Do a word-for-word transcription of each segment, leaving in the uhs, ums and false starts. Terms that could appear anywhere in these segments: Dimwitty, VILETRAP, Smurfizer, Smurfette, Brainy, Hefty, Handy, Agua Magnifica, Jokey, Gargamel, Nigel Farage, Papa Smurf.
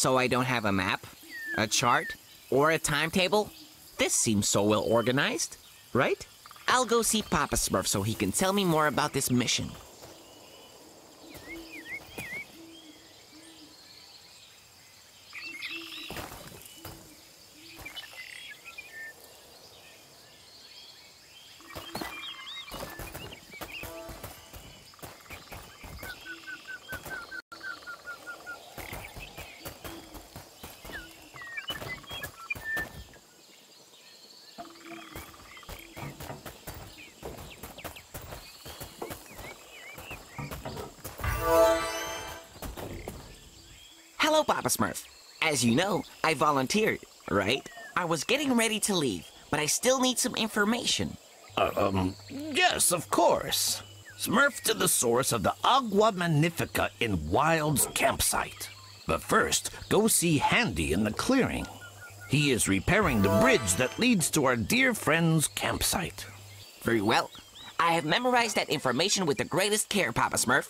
so I don't have a map, a chart, or a timetable? This seems so well organized, right? I'll go see Papa Smurf so he can tell me more about this mission. Hello, Papa Smurf. As you know, I volunteered, right? I was getting ready to leave, but I still need some information. Uh, um, yes, of course. Smurf to the source of the Agua Magnifica in Wild's campsite. But first, go see Handy in the clearing. He is repairing the bridge that leads to our dear friend's campsite. Very well. I have memorized that information with the greatest care, Papa Smurf.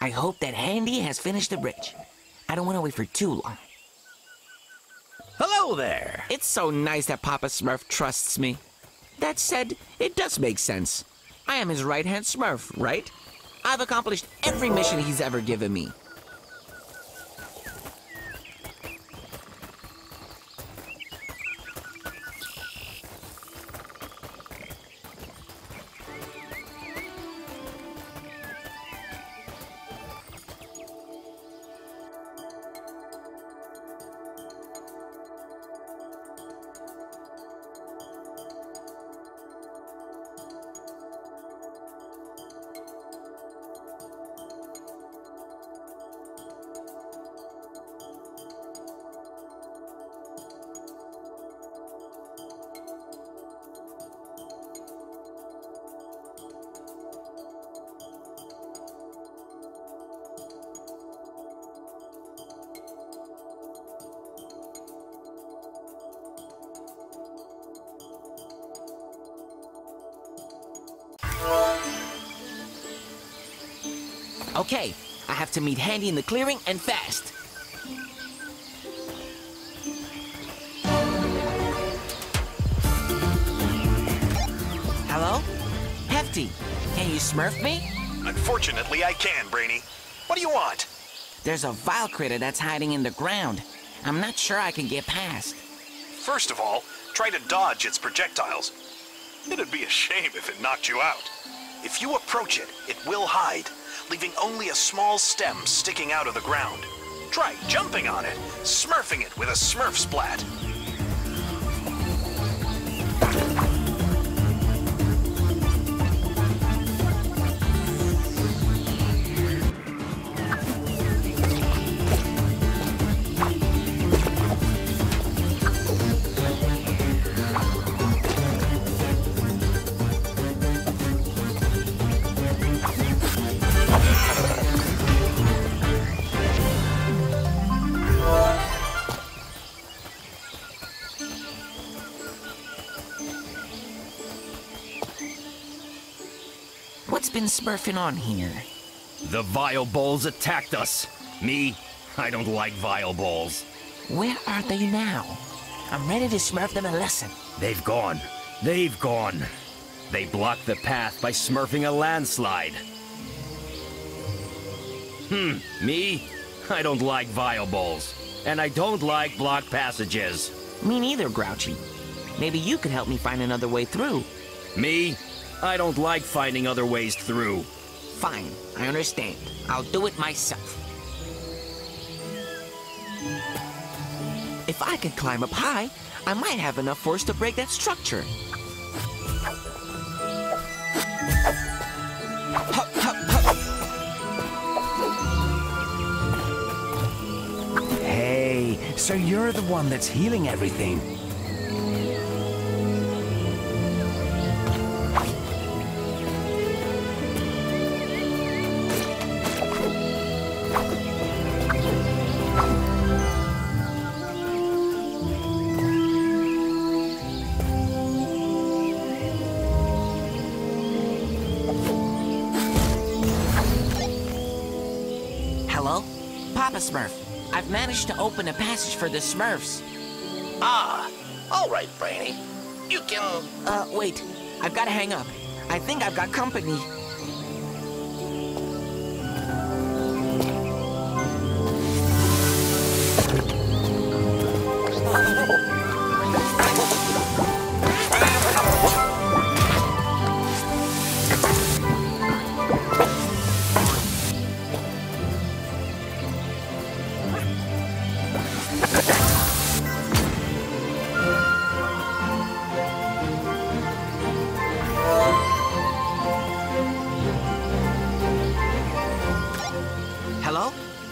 I hope that Handy has finished the bridge. I don't want to wait for too long. Hello there! It's so nice that Papa Smurf trusts me. That said, it does make sense. I am his right-hand Smurf, right? I've accomplished every mission he's ever given me. Okay, I have to meet Handy in the clearing and fast. Hello? Hefty, can you Smurf me? Unfortunately, I can, Brainy. What do you want? There's a vile critter that's hiding in the ground. I'm not sure I can get past. First of all, try to dodge its projectiles. It'd be a shame if it knocked you out. If you approach it, it will hide, leaving only a small stem sticking out of the ground. Try jumping on it, smurfing it with a smurf splat. What's been smurfing on here? The vile bulls attacked us. Me, I don't like vile bulls. Where are they now? I'm ready to smurf them a lesson. They've gone. They've gone. They blocked the path by smurfing a landslide. Hmm, me? I don't like vile bulls. And I don't like blocked passages. Me neither, Grouchy. Maybe you could help me find another way through. Me? I don't like finding other ways through. Fine, I understand. I'll do it myself. If I could climb up high, I might have enough force to break that structure. Hup, hup, hup. Hey, so you're the one that's healing everything. Smurf, I I've managed to open a passage for the Smurfs. Ah, all right, Brainy. You can... Uh, wait. I've got to hang up. I think I've got company.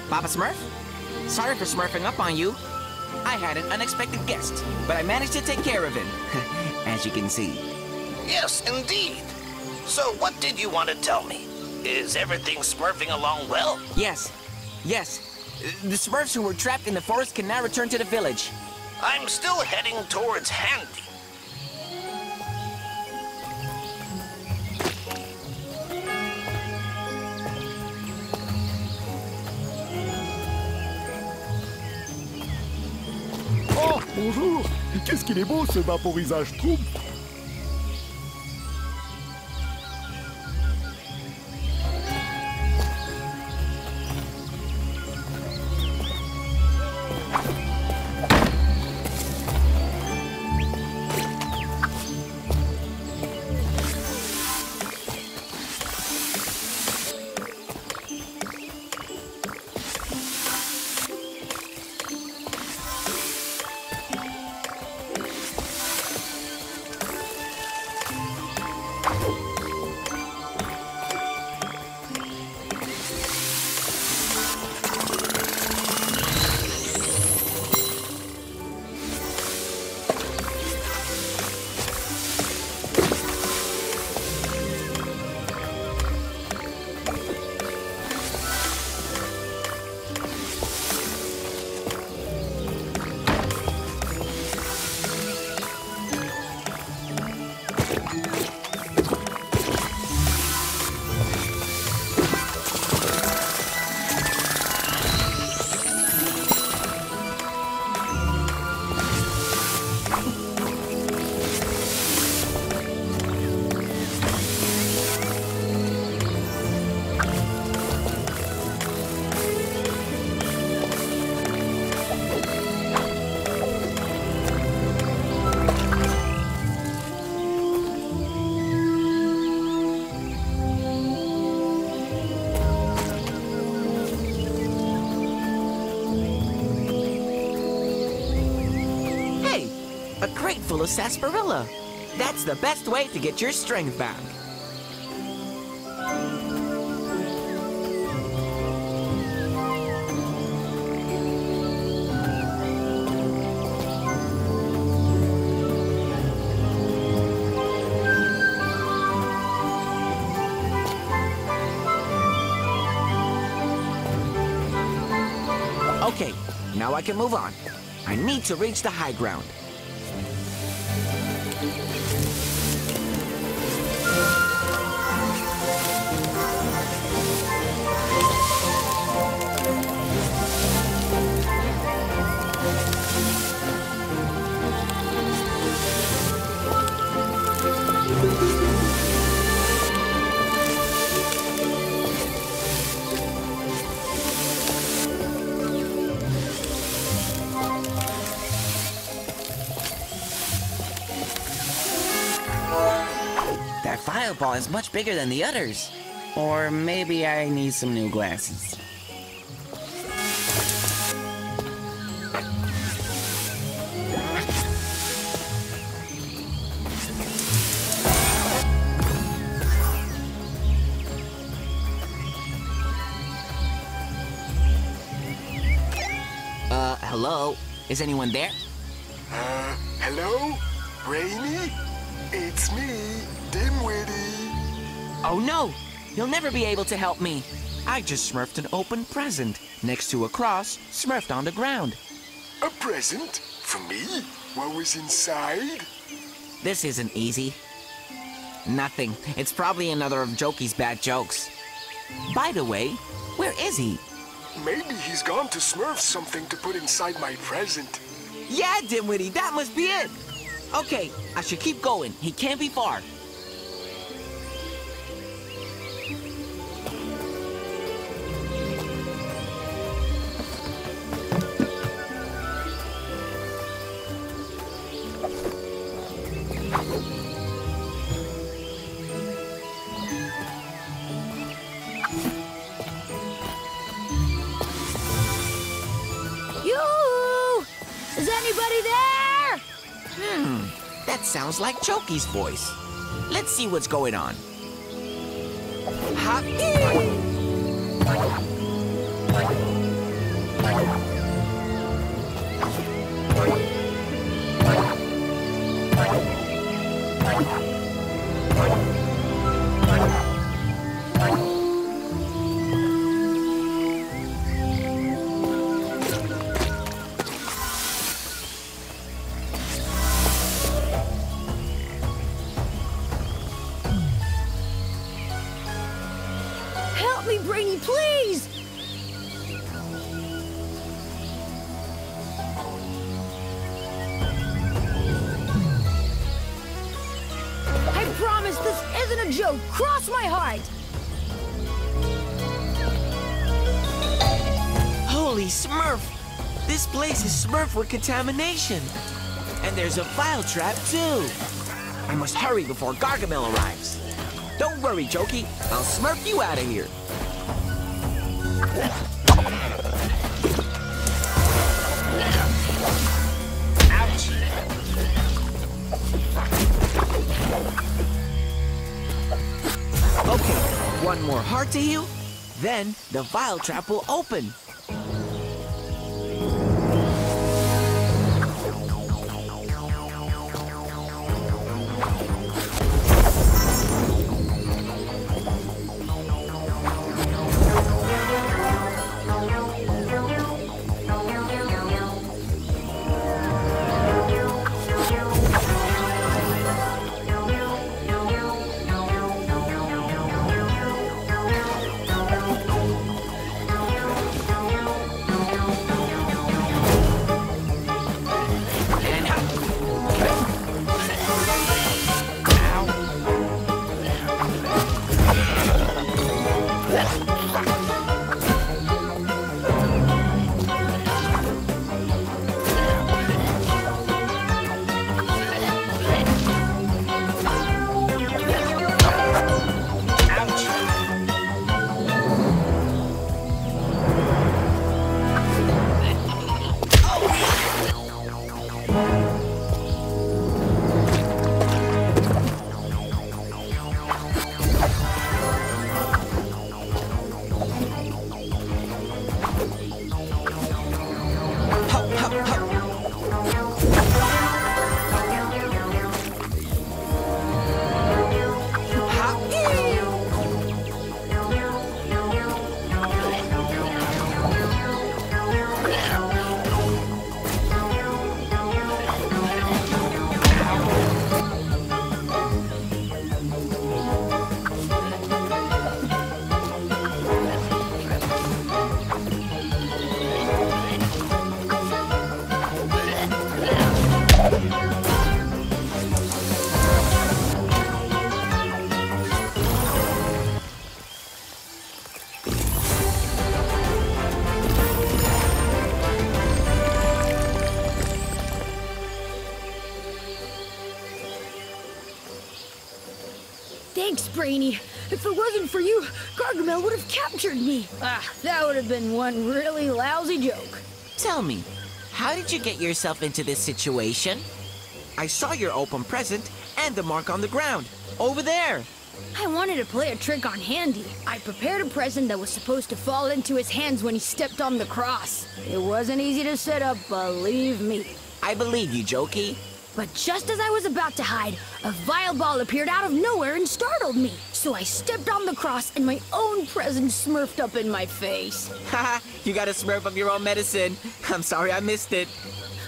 Papa Smurf? Sorry for smurfing up on you. I had an unexpected guest, but I managed to take care of him, as you can see. Yes, indeed. So what did you want to tell me? Is everything smurfing along well? Yes, yes. The Smurfs who were trapped in the forest can now return to the village. I'm still heading towards Handy. Bonjour! Qu'est-ce qu'il est beau, ce vaporisage trouble! A crate full of sarsaparilla. That's the best way to get your strength back. Okay, now I can move on. I need to reach the high ground. That fireball is much bigger than the others. Or maybe I need some new glasses. Uh, hello? Is anyone there? Uh, hello? Brainy? It's me, Dimwitty. Oh no! You'll never be able to help me. I just smurfed an open present next to a cross smurfed on the ground. A present? From me? What was inside? This isn't easy. Nothing. It's probably another of Jokey's bad jokes. By the way, where is he? Maybe he's gone to Smurf something to put inside my present. Yeah, Dimwitty, that must be it. Okay, I should keep going. He can't be far. Sounds like Jokey's voice. Let's see what's going on. Hop. Cross my heart! Holy Smurf! This place is Smurf with contamination. And there's a file trap, too. I must hurry before Gargamel arrives. Don't worry, Jokey. I'll Smurf you out of here. One more heart to heal, then the vial trap will open. Thanks, Brainy. If it wasn't for you, Gargamel would have captured me. Ah, that would have been one really lousy joke. Tell me, how did you get yourself into this situation? I saw your open present and the mark on the ground, over there. I wanted to play a trick on Handy. I prepared a present that was supposed to fall into his hands when he stepped on the cross. It wasn't easy to set up, believe me. I believe you, Jokey. But just as I was about to hide, a vile ball appeared out of nowhere and startled me. So I stepped on the cross and my own present smurfed up in my face. Haha, you got a smurf of your own medicine. I'm sorry I missed it.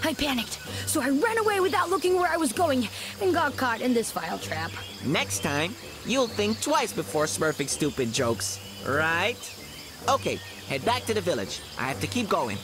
I panicked, so I ran away without looking where I was going and got caught in this vile trap. Next time, you'll think twice before smurfing stupid jokes, right? Okay, Head back to the village. I have to keep going.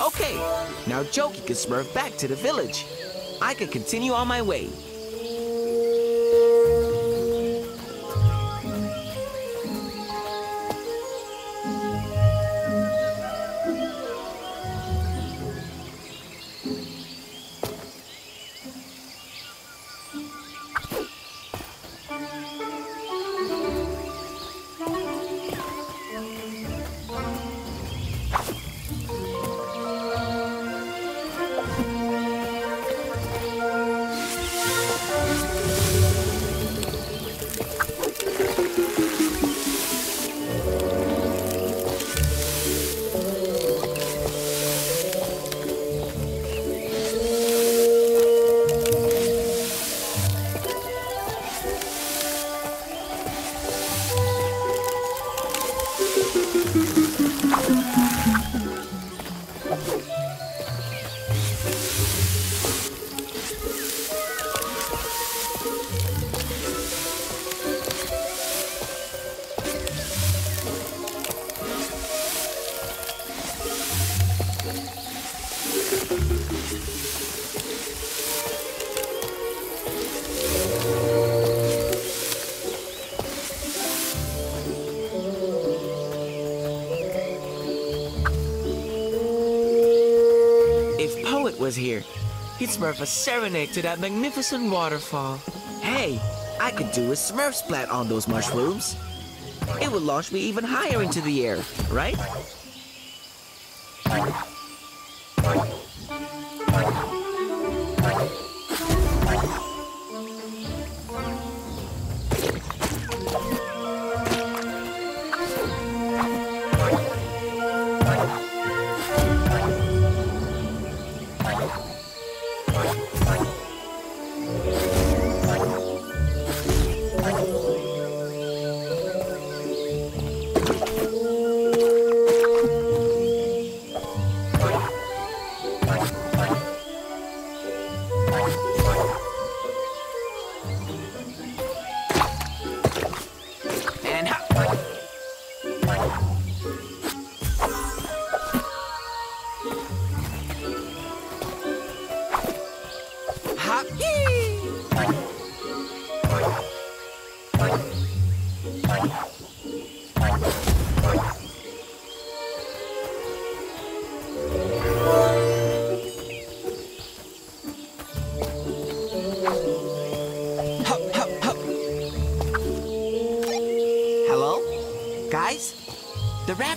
Okay, now Jokey can Smurf back to the village. I can continue on my way. Here. He'd Smurf a serenade to that magnificent waterfall. Hey, I could do a Smurf splat on those mushrooms. It would launch me even higher into the air, right?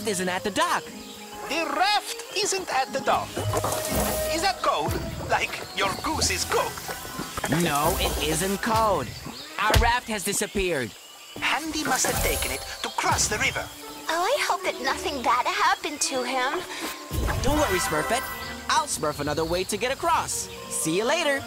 Isn't at the dock. The raft isn't at the dock. Is that cold? Like your goose is cooked? No, it isn't cold. Our raft has disappeared. Handy must have taken it to cross the river. Oh, I hope that nothing bad happened to him. Don't worry, Smurfette. I'll Smurf another way to get across. See you later.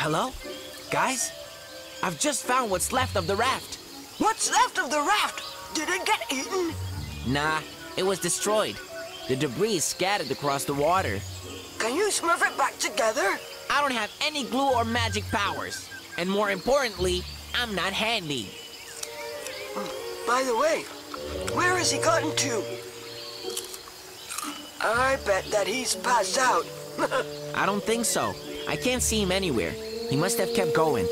Hello? Guys? I've just found what's left of the raft. What's left of the raft? Did it get eaten? Nah, it was destroyed. The debris is scattered across the water. Can you smurf it back together? I don't have any glue or magic powers. And more importantly, I'm not handy. By the way, where has he gotten to? I bet that he's passed out. I don't think so. I can't see him anywhere. He must have kept going.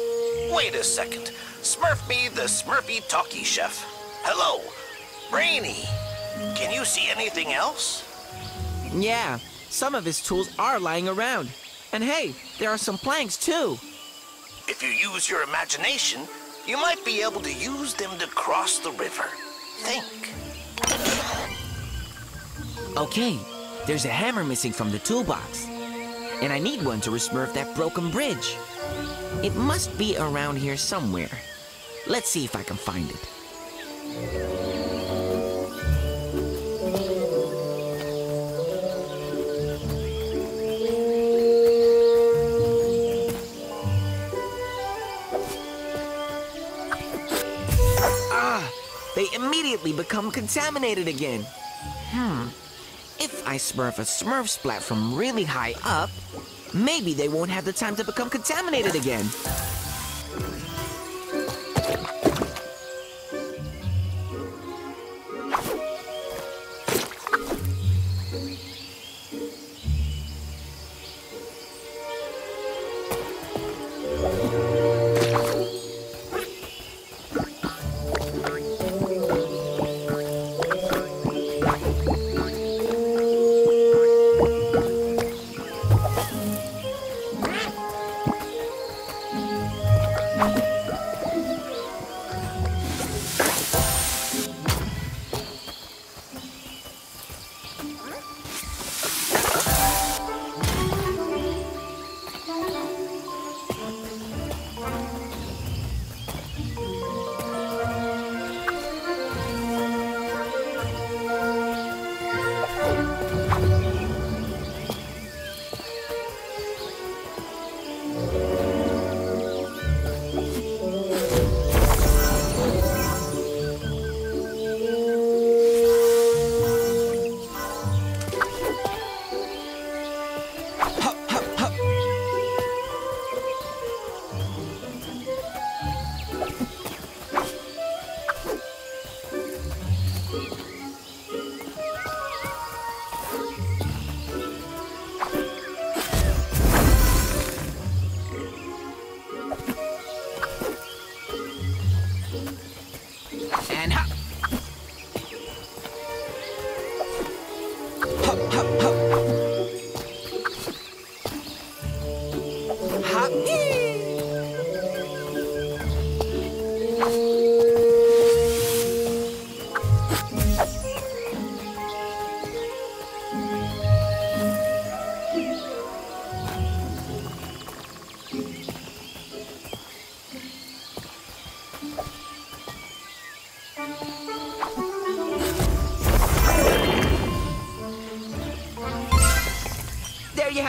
Wait a second. Smurf me the Smurfy Talkie Chef. Hello, Brainy. Can you see anything else? Yeah, some of his tools are lying around. And hey, there are some planks too. If you use your imagination, you might be able to use them to cross the river. Think. Okay, there's a hammer missing from the toolbox. And I need one to resmurf that broken bridge. It must be around here somewhere. Let's see if I can find it. Ah, they immediately become contaminated again. Hmm. If I smurf a smurf splat from really high up, maybe they won't have the time to become contaminated again.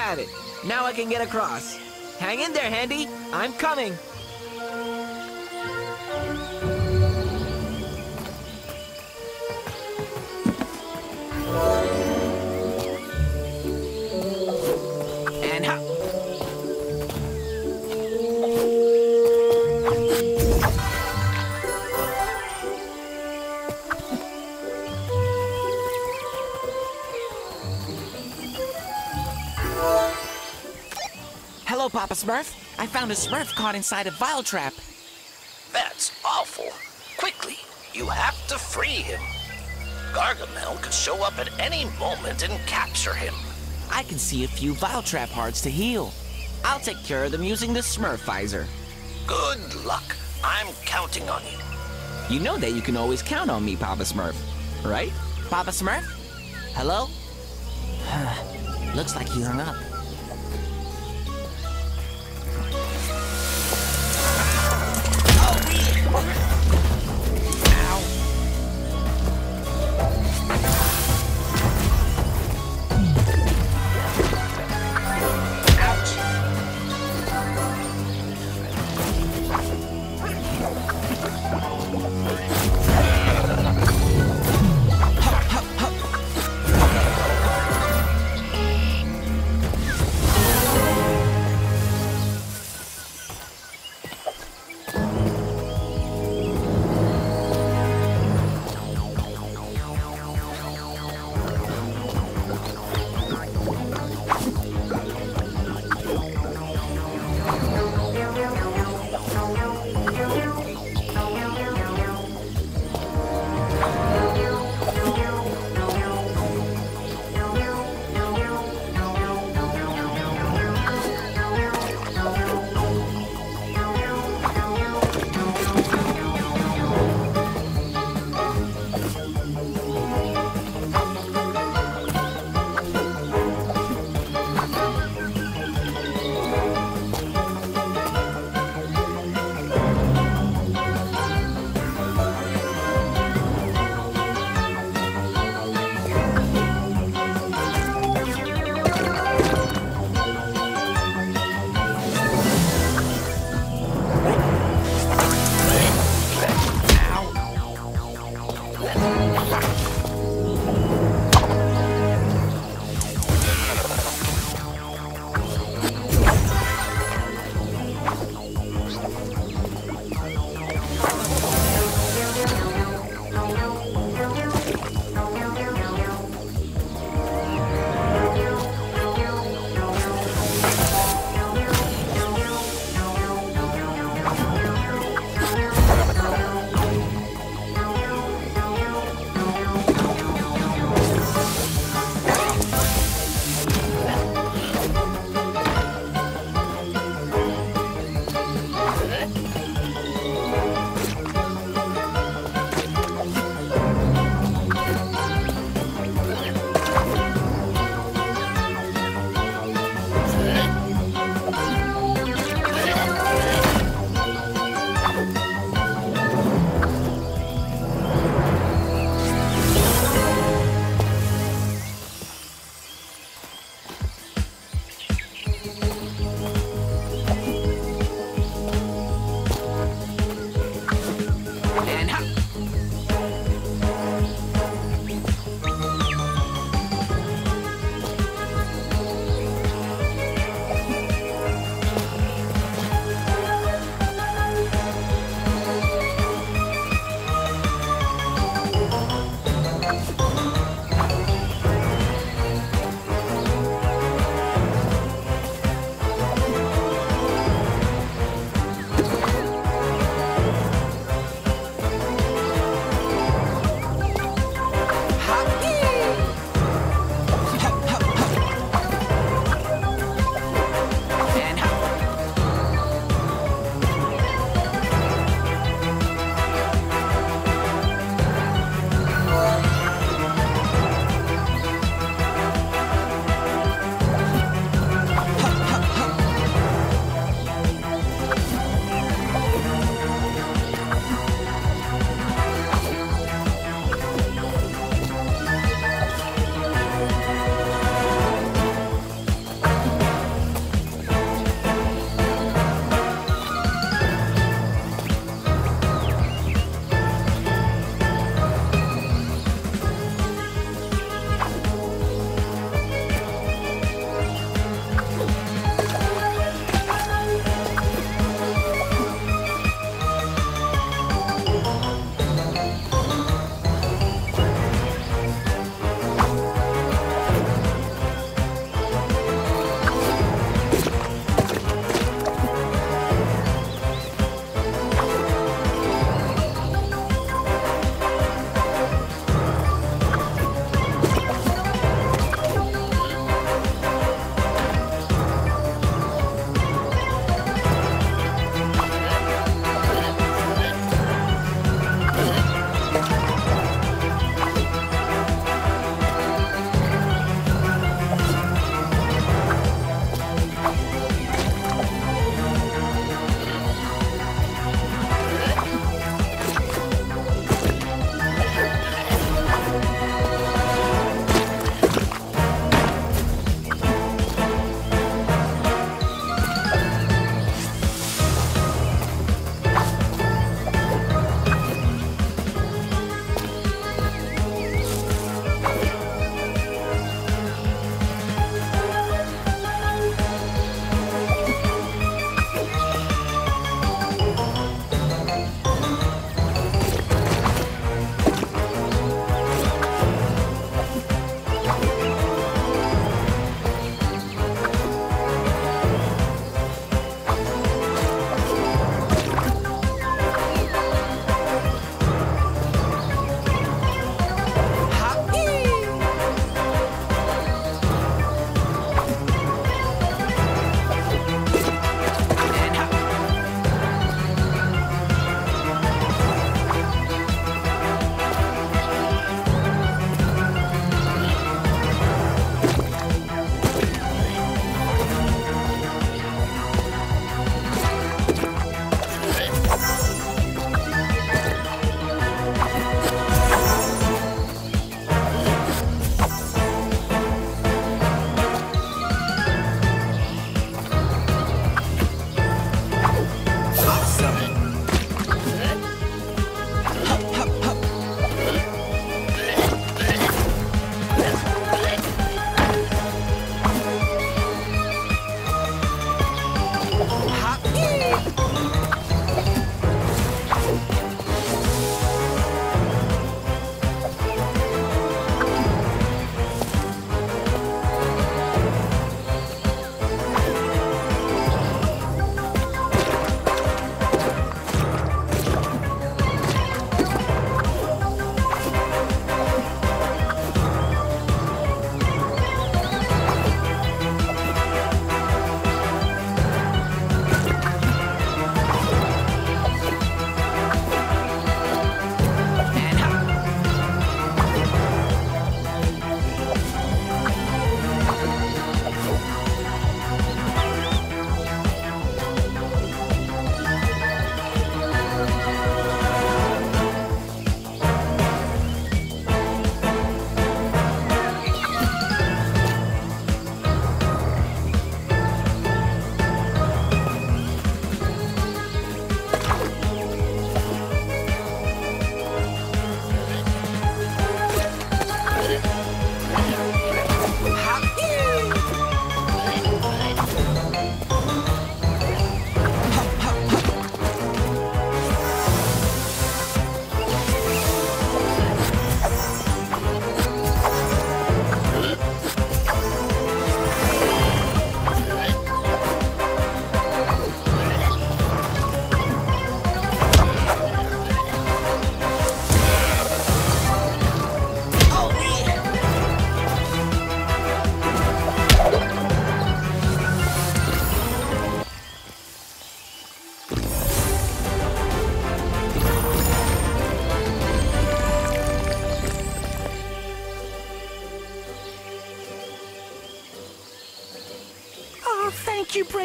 It. Now I can get across. Hang in there, Handy. I'm coming. Papa Smurf, I found a Smurf caught inside a vile trap. That's awful. Quick, You have to free him. Gargamel could show up at any moment and capture him. I can see a few Vile Trap hearts to heal. I'll take care of them using the Smurfizer. Good luck. I'm counting on you. You know that you can always count on me, Papa Smurf. Right? Papa Smurf? Hello? Looks like he hung up.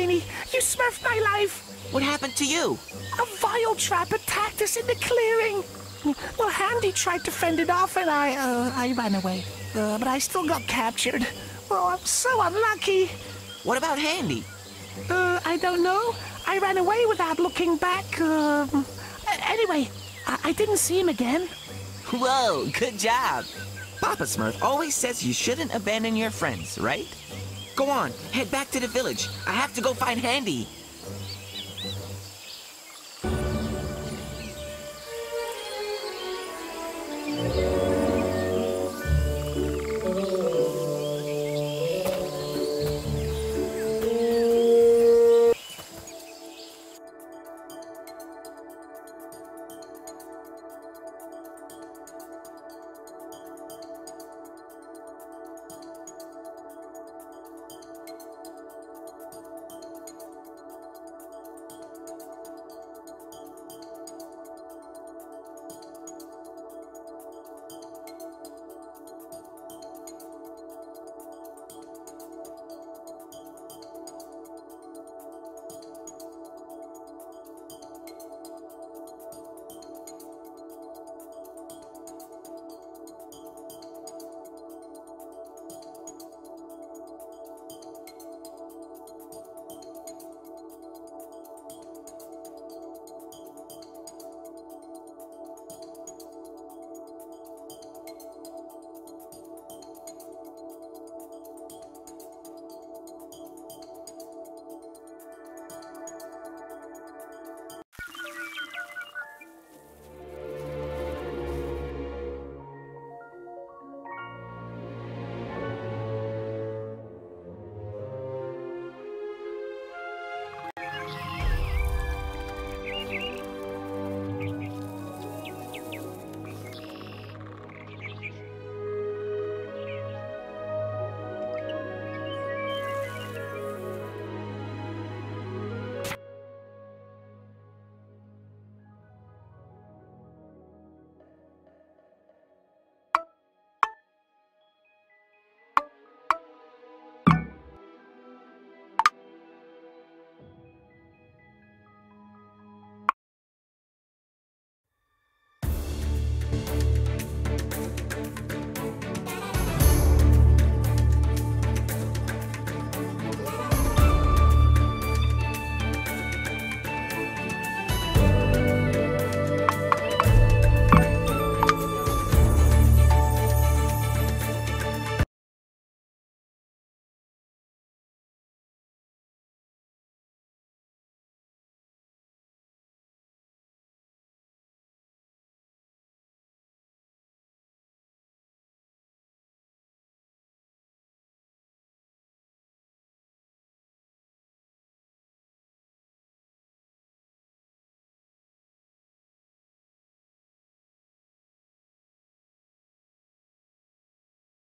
Brainy. You smurfed my life. What happened to you? A vile trap attacked us in the clearing. Well, Handy tried to fend it off, and I, uh, I ran away. Uh, but I still got captured. Oh, I'm so unlucky. What about Handy? Uh, I don't know. I ran away without looking back. Um, anyway, I, I didn't see him again. Whoa, good job. Papa Smurf always says you shouldn't abandon your friends, right? Go on, head back to the village. I have to go find Handy.